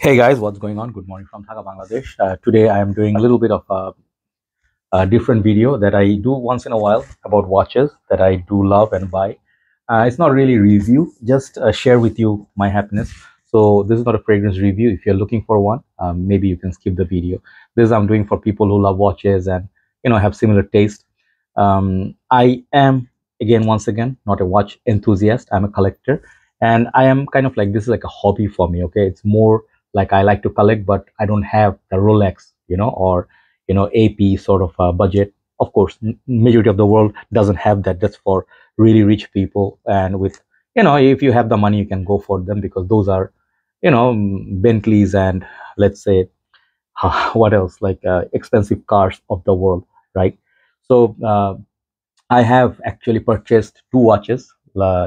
Hey guys, what's going on? Good morning from Dhaka, Bangladesh. Today I am doing a little bit of a different video that I do once in a while about watches that I do love and buy. It's not really review, just share with you my happiness. So this is not a fragrance review. If you're looking for one, maybe you can skip the video. This I'm doing for people who love watches and have similar taste. I am once again not a watch enthusiast. I'm a collector, and I am kind of like, this is like a hobby for me. Okay, it's more like I like to collect, but I don't have the Rolex, or AP sort of budget. Of course, majority of the world doesn't have that. That's for really rich people, and with if you have the money, you can go for them, because those are Bentleys and let's say what else, like expensive cars of the world, right? So I have actually purchased two watches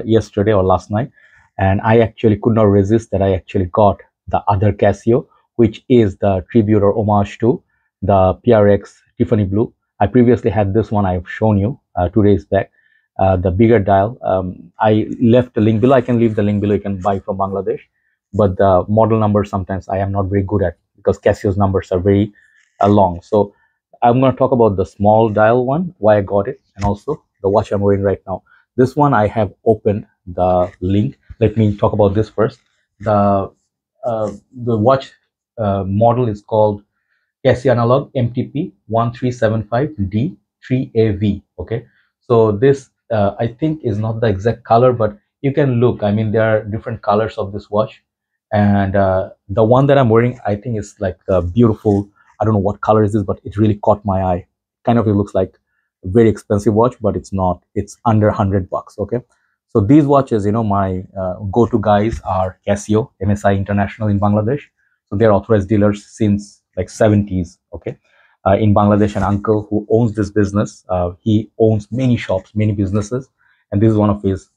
yesterday or last night, and I actually could not resist that I actually got the other Casio, which is the tribute or homage to the PRX Tiffany blue. I previously had this one. I've shown you 2 days back, the bigger dial. I left the link below. I can leave the link below. You can buy from Bangladesh, but the model number sometimes I am not very good at, because Casio's numbers are very long. So I'm going to talk about the small dial one, why I got it, and also the watch I'm wearing right now. This one I have opened the link. Let me talk about this first. The watch model is called Casio Analog MTP 1375D3AV. Okay, so this I think is not the exact color, but you can look. I mean, there are different colors of this watch, and the one that I'm wearing, I think, is like beautiful. I don't know what color is this, but it really caught my eye. Kind of, it looks like a very expensive watch, but it's not. It's under $100. Okay. So these watches, my go-to guys are Casio, MSI International in Bangladesh. So they're authorized dealers since like 70s, okay? In Bangladesh, an uncle who owns this business, he owns many shops, many businesses. And this is one of his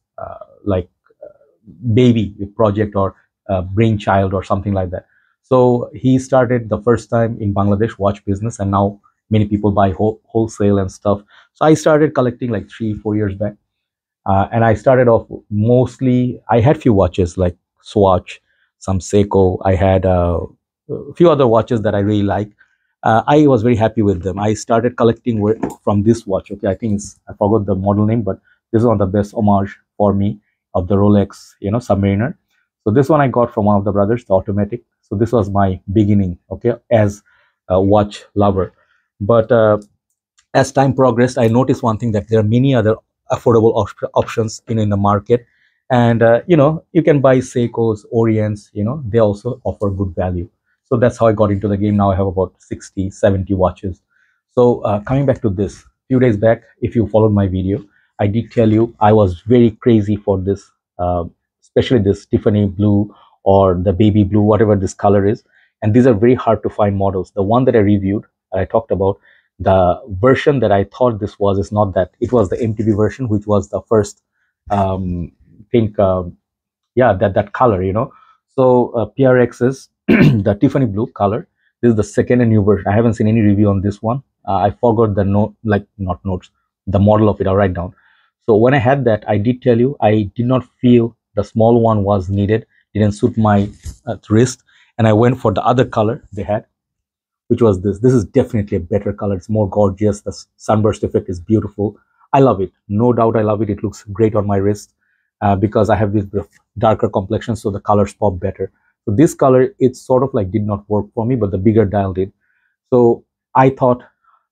baby project or brainchild or something like that. So he started the first time in Bangladesh watch business, and now many people buy wholesale and stuff. So I started collecting like 3-4 years back. And I started off mostly, I had few watches like Swatch, some Seiko. I had a few other watches that I really like. I was very happy with them. I started collecting from this watch. Okay, I think it's, I forgot the model name, but this is one of the best homage for me of the Rolex, Submariner. So this one I got from one of the brothers, the automatic. So this was my beginning, okay, as a watch lover. But as time progressed, I noticed one thing, that there are many other affordable options in the market, and you can buy Seikos, Orients, they also offer good value. So that's how I got into the game. Now I have about 60-70 watches. So coming back to this, few days back, if you followed my video, I did tell you I was very crazy for this, especially this Tiffany blue or the baby blue, whatever this color is, and these are very hard to find models. The one that I reviewed, I talked about, the version that I thought this was, is not that. It was the MTP version, which was the first that color, so PRX is the Tiffany blue color. This is the second and new version. I haven't seen any review on this one. I forgot the the model of it. I'll write down. So when I had that, I did tell you I did not feel the small one was needed, didn't suit my wrist, and I went for the other color they had, which was this. This is definitely a better color. It's more gorgeous. The sunburst effect is beautiful. I love it. No doubt I love it. It looks great on my wrist because I have this darker complexion, so the colors pop better. So this color, it sort of like did not work for me, but the bigger dial did. So I thought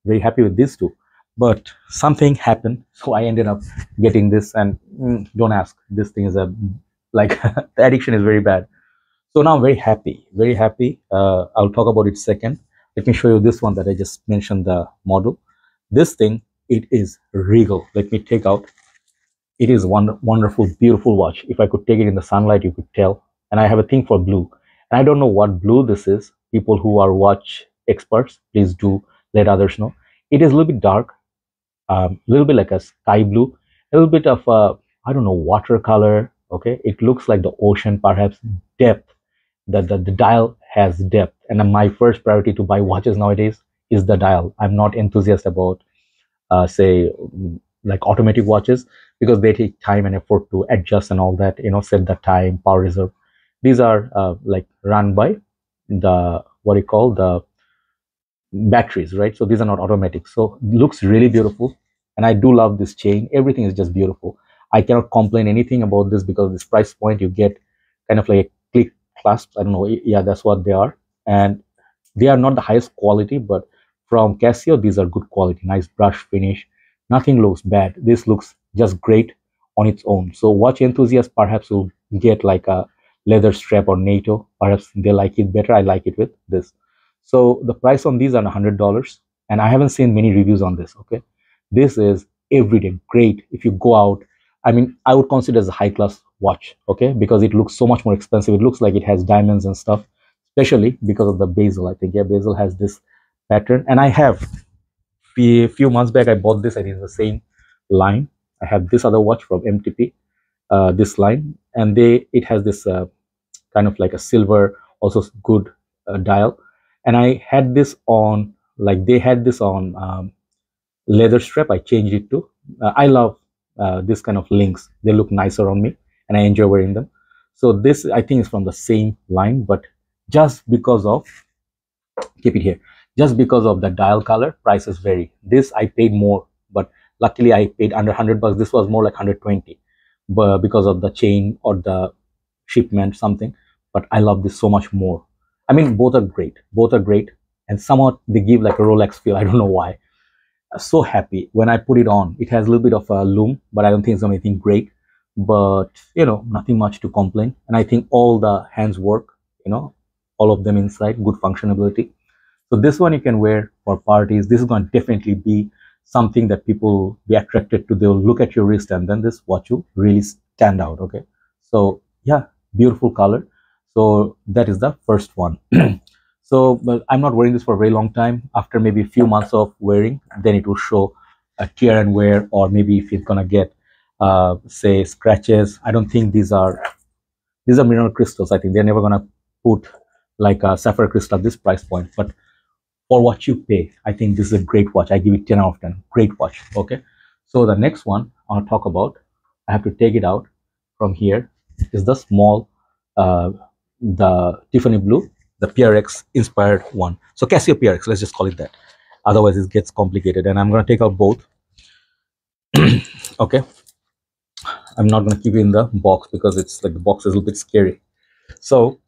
very happy with these two, but something happened. So I ended up getting this, and don't ask. This thing is the addiction is very bad. So now I'm very happy, very happy. I'll talk about it second. Let me show you this one that I just mentioned, the model. This thing, it is regal. Let me take out. It is one wonderful, beautiful watch. If I could take it in the sunlight, you could tell. And I have a thing for blue. And I don't know what blue this is. People who are watch experts, please do let others know. It is a little bit dark, a little bit like a sky blue, a little bit of a, I don't know, watercolor. Okay, it looks like the ocean, perhaps depth. The dial has depth, and my first priority to buy watches nowadays is the dial. I'm not enthusiastic about like automatic watches, because they take time and effort to adjust and all that, set the time, power reserve. These are run by the the batteries, right? So these are not automatic. So it looks really beautiful, and I do love this chain. Everything is just beautiful. I cannot complain anything about this because this price point, you get kind of like a click clasp. I don't know. Yeah, that's what they are, and they are not the highest quality, but from Casio, these are good quality. Nice brush finish. Nothing looks bad. This looks just great on its own. So watch enthusiasts perhaps will get like a leather strap or NATO. Perhaps they like it better. I like it with this. So the price on these are $100, and I haven't seen many reviews on this. Okay, this is everyday great. If you go out, I mean, I would consider as a high class watch. Okay, because it looks so much more expensive. It looks like it has diamonds and stuff, especially because of the bezel. I think, yeah, bezel has this pattern, and I have a few months back I bought this, and it's the same line. I have this other watch from MTP, this line, and it has this kind of like a silver, also good dial. And I had this on, like they had this on leather strap. I changed it to, I love this kind of links. They look nicer on me and I enjoy wearing them. So this I think is from the same line, but just because of, keep it here, just because of the dial color, prices vary. This I paid more, but luckily I paid under $100. This was more like 120, but because of the chain or the shipment, something, but I love this so much more. I mean, both are great, and somewhat they give like a Rolex feel. I don't know why. I'm so happy when I put it on. It has a little bit of a lume, but I don't think it's anything great. But you know, nothing much to complain. And I think all the hands work. You know, all of them inside, good functionability. So this one you can wear for parties. This is going to definitely be something that people will be attracted to. They will look at your wrist, and then this watch will really stand out. Okay, so yeah, beautiful color. So that is the first one. So but I'm not wearing this for a very long time. After maybe a few months of wearing, then it will show a tear and wear, or maybe if it's gonna get say scratches. I don't think these are mineral crystals. I think they're never gonna put like a sapphire crystal at this price point. But for what you pay, I think this is a great watch. I give it 10 out of 10. Great watch. Okay. So the next one I want to talk about, I have to take it out from here, is the small the Tiffany blue, the PRX inspired one. So Casio PRX, let's just call it that, otherwise it gets complicated. And I'm going to take out both. Okay, I'm not going to keep it in the box because it's like the box is a little bit scary, so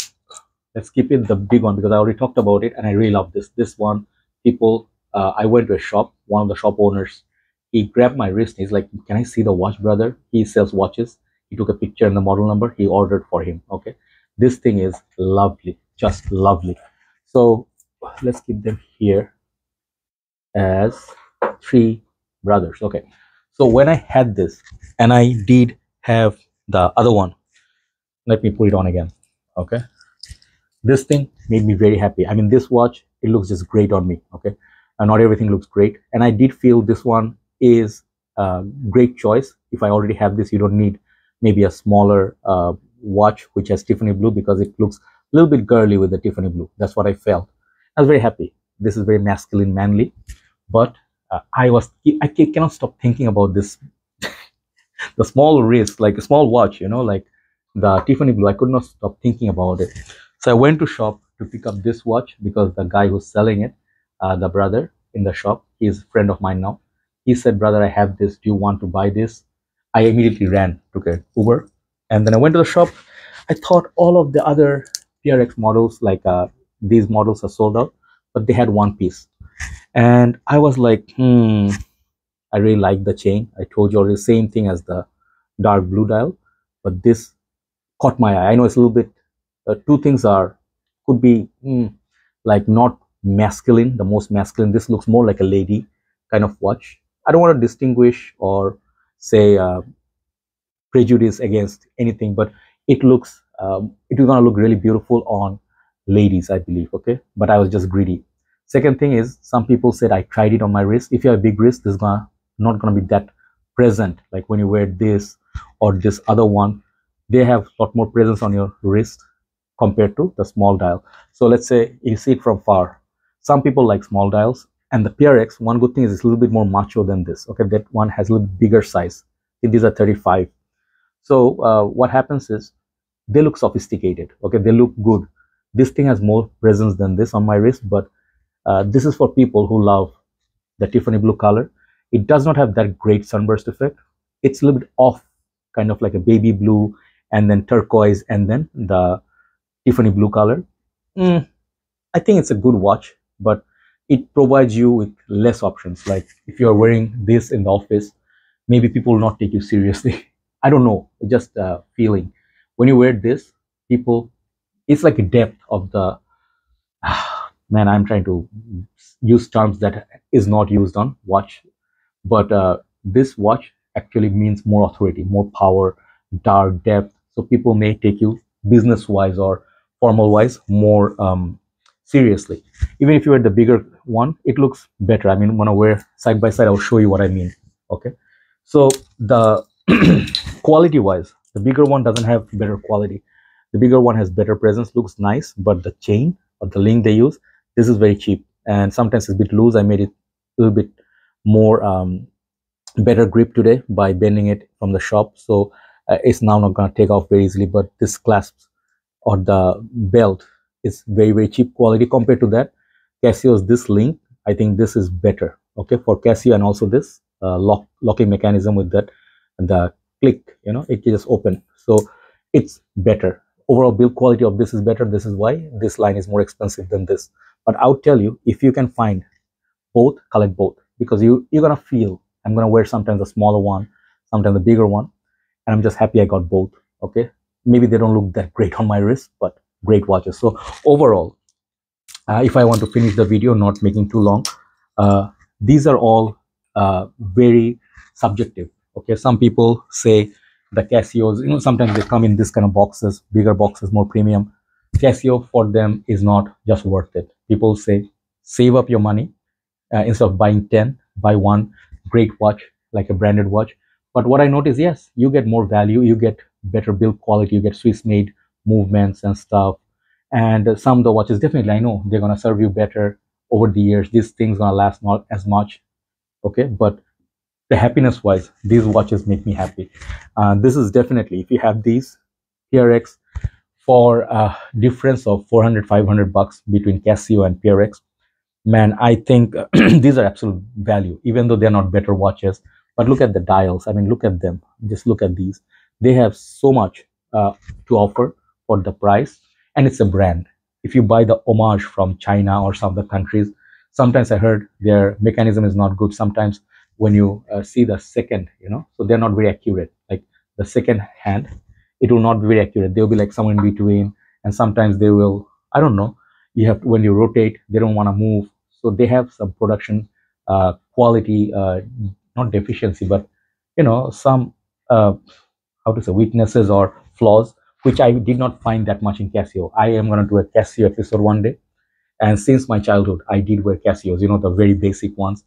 let's keep it the big one because I already talked about it, and I really love this one. People, I went to a shop, one of the shop owners, he grabbed my wrist, he's like, "Can I see the watch, brother?" He sells watches. He took a picture and the model number, he ordered for him. Okay, this thing is lovely, just lovely. So let's keep them here as three brothers. Okay, so when I had this, and I did have the other one, let me put it on again. Okay, this thing made me very happy. I mean, this watch, it looks just great on me. Okay, and not everything looks great, and I did feel this one is a great choice. If I already have this, you don't need maybe a smaller watch which has Tiffany blue, because it looks a little bit girly with the Tiffany blue. That's what I felt. I was very happy. This is very masculine, manly, but I cannot stop thinking about this. The small wrist, like a small watch, you know, like the Tiffany blue. I could not stop thinking about it. So I went to shop to pick up this watch because the guy who's selling it, the brother in the shop, he's a friend of mine now. He said, "Brother, I have this. Do you want to buy this?" I immediately ran, took an Uber, and then I went to the shop. I thought all of the other PRX models, like these models are sold out, but they had one piece. And I was like, I really like the chain. I told you already, same thing as the dark blue dial, but this caught my eye. I know it's a little bit, two things could be like not masculine, the most masculine. This looks more like a lady kind of watch. I don't want to distinguish or say prejudice against anything, but it looks it is gonna look really beautiful on ladies, I believe. Okay, but I was just greedy. Second thing is, some people said, I tried it on my wrist. If you have a big wrist, this is not gonna be that present, like when you wear this or this other one, they have a lot more presence on your wrist compared to the small dial. So let's say you see it from far, some people like small dials. And the PRX, one good thing is it's a little bit more macho than this. Okay, that one has a little bigger size. These are 35. So what happens is, they look sophisticated. Okay, they look good. This thing has more presence than this on my wrist, but this is for people who love the Tiffany blue color. It does not have that great sunburst effect. It's a little bit off, kind of like a baby blue and then turquoise and then the Tiffany blue color. I think it's a good watch, but it provides you with less options. Like if you're wearing this in the office, maybe people will not take you seriously. I don't know, just a feeling. When you wear this, people, it's like a depth of the, man, I'm trying to use terms that is not used on watch. But this watch actually means more authority, more power, dark depth. So people may take you business-wise or formal-wise more seriously. Even if you wear the bigger one, it looks better. I mean, when I wear side by side, I'll show you what I mean. Okay. So the quality-wise, the bigger one doesn't have better quality. The bigger one has better presence, looks nice, but the chain or the link they use, this is very cheap and sometimes it's a bit loose. I made it a little bit more better grip today by bending it from the shop, so it's now not going to take off very easily. But this clasp or the belt is very cheap quality compared to that. Casio's this link, I think this is better, okay, for Casio. And also this locking mechanism with that, the click, you know, it just open, so it's better. Overall build quality of this is better. This is why this line is more expensive than this. But I'll tell you, if you can find both, collect both, because you're gonna feel, I'm gonna wear sometimes a smaller one, sometimes a bigger one, and I'm just happy I got both. Okay, maybe they don't look that great on my wrist, but great watches. So overall, if I want to finish the video, not making too long, these are all very subjective. Okay, some people say the Casios, you know, sometimes they come in this kind of boxes, bigger boxes, more premium. Casio for them is not just worth it. People say save up your money, instead of buying 10, buy one great watch, like a branded watch. But what I notice, yes, you get more value, you get better build quality, you get Swiss made movements and stuff. And some of the watches, definitely, I know they're gonna serve you better over the years. These things gonna last not as much, okay? But the happiness wise, these watches make me happy. This is definitely, if you have these PRX for a difference of 400-500 bucks between Casio and PRX, man, I think these are absolute value, even though they're not better watches. But look at the dials, I mean, look at them, just look at these. They have so much to offer for the price, and it's a brand. If you buy the homage from China or some other countries, sometimes I heard their mechanism is not good sometimes. When you see the second, you know, so they're not very accurate, like the second hand, it will not be very accurate. They'll be like somewhere in between, and sometimes they will, I don't know, you have to, when you rotate, they don't want to move. So they have some production quality, not deficiency, but you know, some how to say, weaknesses or flaws, which I did not find that much in Casio. I am going to do a Casio episode one day, and since my childhood I did wear Casios, you know, the very basic ones.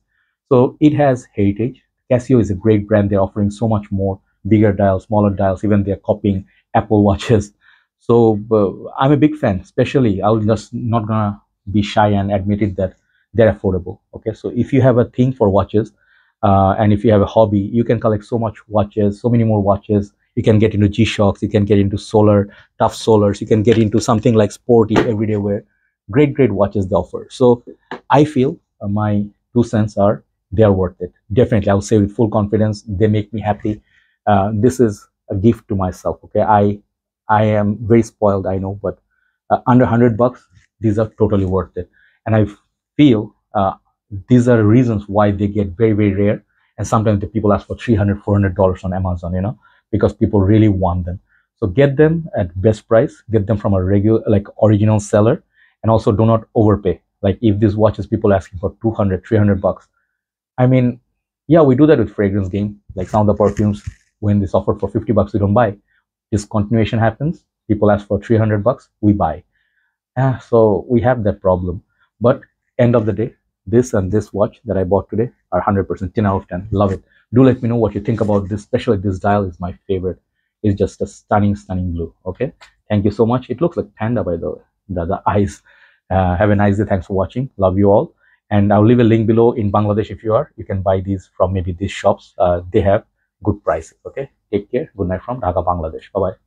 So it has heritage. Casio is a great brand. They're offering so much more, bigger dials, smaller dials, even they're copying Apple watches. So I'm a big fan, especially, I'll just not gonna be shy and admit it, that they're affordable. Okay, so if you have a thing for watches, and if you have a hobby, you can collect so much watches, so many more watches. You can get into G-Shocks, you can get into solar, tough solars, you can get into something like sporty, everyday wear. Great watches they offer. So I feel my 2 cents are, they are worth it. Definitely, I will say with full confidence, they make me happy. This is a gift to myself. Okay, I am very spoiled, I know, but under 100 bucks, these are totally worth it. And I feel these are reasons why they get very rare. And sometimes the people ask for $300-$400 on Amazon, you know, because people really want them. So get them at best price. Get them from a regular, like original seller, and also do not overpay. Like if these watches, people asking for $200-$300. I mean, yeah, we do that with fragrance game, like some of the perfumes, when this offer for 50 bucks, we don't buy. Discontinuation happens, people ask for 300 bucks, we buy. So we have that problem. But end of the day, this and this watch that I bought today are 100%, 10 out of 10, love it. Do let me know what you think about this, especially this dial is my favorite. It's just a stunning blue, okay? Thank you so much. It looks like panda, by the way, the eyes. Have a nice day, thanks for watching, love you all. And I'll leave a link below. In Bangladesh, if you are, you can buy these from maybe these shops. They have good prices. Okay. Take care. Good night from Dhaka, Bangladesh. Bye-bye.